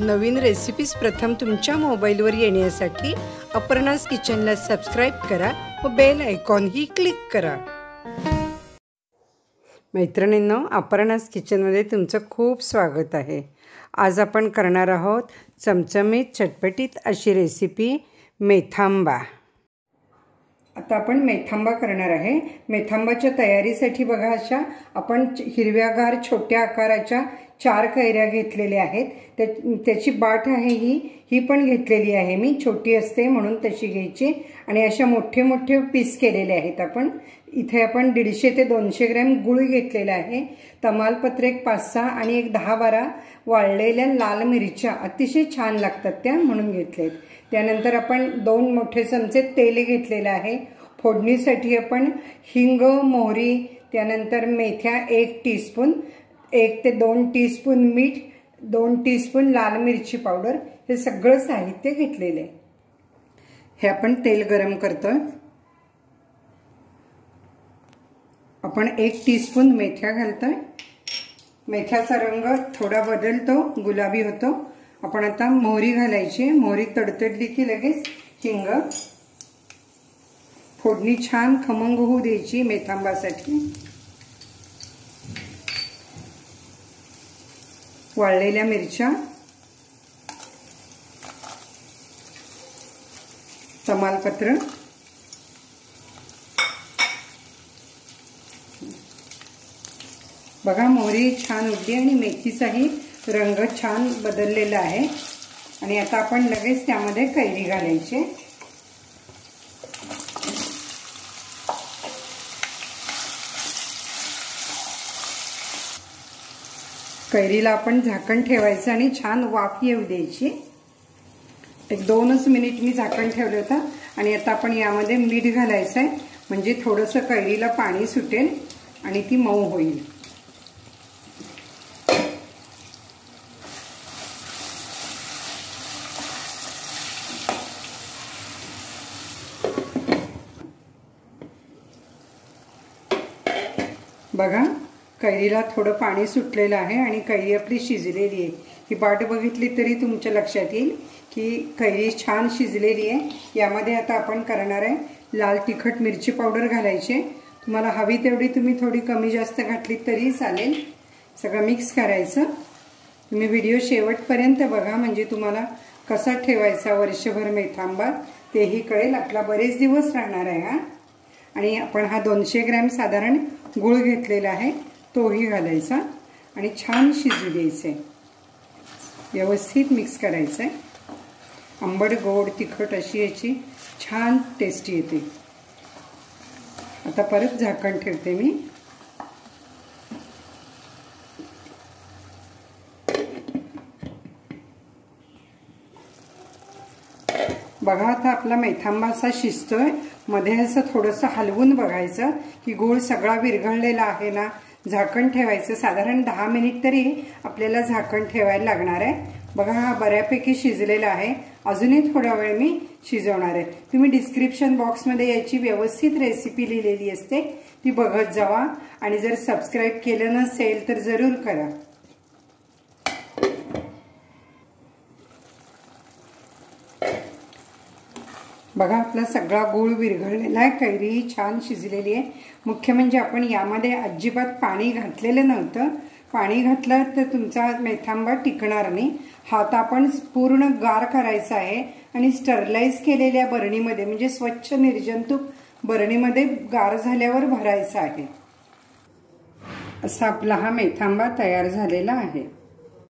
नवीन recipes प्रथम तुमच्या मोबाईलवर येण्यासाठी अपर्णास किचनला सबस्क्राइब करा व बेल आयकॉन ही क्लिक करा। मैत्रिणींनो, अपर्णास किचनमध्ये तुमचं खूप स्वागत आहे। आज आपण करणार आहोत चमचमीत चटपटीत अशी रेसिपी मेथांबा। आता आपण मेथांबा करणार आहे। मेथांबाच्या तयारीसाठी बघा अशा आपण हिरव्यागार छोट्या आकाराच्या चार कैऱ्या घेतलेल्या आहेत। त्याची बाट आहे ही पण घेतलेली आहे मी, छोटी असते म्हणून तशी घ्यायची। आणि अशा मोठे मोठे पीस केलेले आहेत आपण। इथे आपण 150 ते 200 ग्रॅम गुळ घेतलेला आहे। तमालपत्र एक 5-6 आणि एक 10-12 वाळलेल्या लाल मिरच्या अतिशय छान लागतात त्या म्हणून घेतलेत। त्यानंतर आपण 2 मोठे चमचे तेल घेतलेला आहे। फोडणीसाठी आपण हिंग, मोहरी, त्यानंतर मेथ्या 1 टीस्पून, 1 ते 2 टीस्पून मीठ, 2 टीस्पून लाल मिरची पावडर, हे सगळं साहित्य घेतलेलं आहे। हे आपण तेल गरम करतोय। आपण 1 टीस्पून मेथ्या घालतोय। मेथ्याचा रंग थोडा बदलतो, गुलाबी होतो। आपण आता मोहरी घालायची। मोहरी तडतडली की लगेच हिंग, फोडणी छान खमंग होऊ द्यायची मेथांबासाठी। वाळलेल्या मिरच्या, तमालपत्र, बघा मोहरी छान उडली आणि मेथीचाही रंग छान बदललेला आहे। आणि आता आपण लगेच त्यामध्ये कैरी घालायची। कैरीला आपण झाकण ठेवायचं आणि छान वाफ येऊ द्यायची। 1-2 मिनिट मी झाकण ठेवलं होतं। आणि आता आपण यामध्ये मीठ घालायचं आहे, म्हणजे थोडंसं कैरीला पाणी सुटेल आणि ती मऊ होईल। बघा कैरीला थोडं पाणी सुटलेलं आहे आणि कैरी आपली शिजलेली आहे। ही बाट बघितली तरी तुमच्या लक्षात येईल की कैरी छान शिजलेली आहे। यामध्ये आता आपण करणार आहे लाल तिखट मिरची पावडर घालायची। तुम्हाला हवी तेवढी तुम्ही थोडी कमी जास्त घातली तरी चालेल। सगळं मिक्स करायचं। तुम्ही व्हिडिओ शेवटपर्यंत बघा, म्हणजे तुम्हाला कसा ठेवायचा वर्षभर मेथांबा तेही कळेल। आपला बरेच दिवस राहणार आहे हा। आणि आपण हा 200 ग्रॅम साधारण गुळ घेतलेला आहे, तोही घालायचा आणि छान शिजू द्यायचे। व्यवस्थित मिक्स करायचं आहे। आंबट गोड तिखट अशी याची छान टेस्टी येते। आता परत झाकण ठेवते मी। बघा आता आपला मेथांबा असा शिजतोय। मध्ये असं थोडंसं हलवून बघायचं की गूळ सगळा विरघळलेला आहे ना। झाकण ठेवायचं, साधारण 10 मिनिट तरी आपल्याला झाकण ठेवायला लागणार आहे। बघा हा बऱ्यापैकी शिजलेला आहे। अजूनही थोडा वेळ मी शिजवणार आहे। तुम्ही डिस्क्रिप्शन बॉक्समध्ये याची व्यवस्थित रेसिपी लिहिलेली असते, ती बघत जावा। आणि जर सबस्क्राईब केलं नसेल तर जरूर करा। बघा आपला सगळा गूळ विरघळलेला आहे, कैरी छान शिजलेली आहे। मुख्य म्हणजे आपण यामध्ये अजिबात पाणी घातलेलं नव्हतं। पाणी घातलं तर तुमचा मेथांबा टिकणार नाही। हात आपण पूर्ण गार करायचा आहे आणि स्टरलाइज केलेल्या बरणीमध्ये, म्हणजे स्वच्छ निर्जंतुक बरणीमध्ये गार झाल्यावर भरायचा आहे। असा आपला हा मेथांबा तयार झालेला आहे।